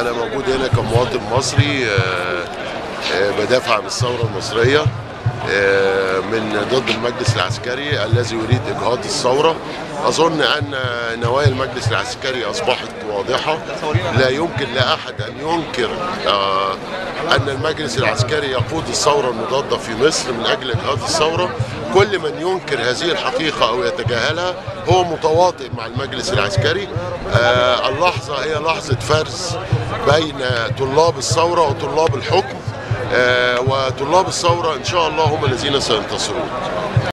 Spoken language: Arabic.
انا موجود هنا كمواطن مصري بدافع عن الثوره المصريه من ضد المجلس العسكري الذي يريد اجهاض الثوره. اظن ان نوايا المجلس العسكري اصبحت واضحه، لا يمكن لاحد ان ينكر ان المجلس العسكري يقود الثوره المضاده في مصر من اجل اجهاض الثوره. كل من ينكر هذه الحقيقه او يتجاهلها هو متواطئ مع المجلس العسكري. اللحظه هي لحظه فرز بين طلاب الثوره وطلاب الحكم، وطلاب الثورة إن شاء الله هم الذين سينتصرون.